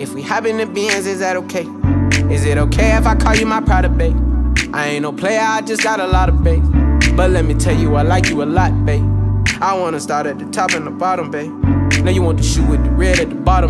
If we hop in the Benz, is that okay? Is it okay if I call you my Prada, babe? I ain't no player, I just got a lot of babe. But let me tell you, I like you a lot, babe. I wanna start at the top and the bottom, babe. Now you want the shoe with the red at the bottom,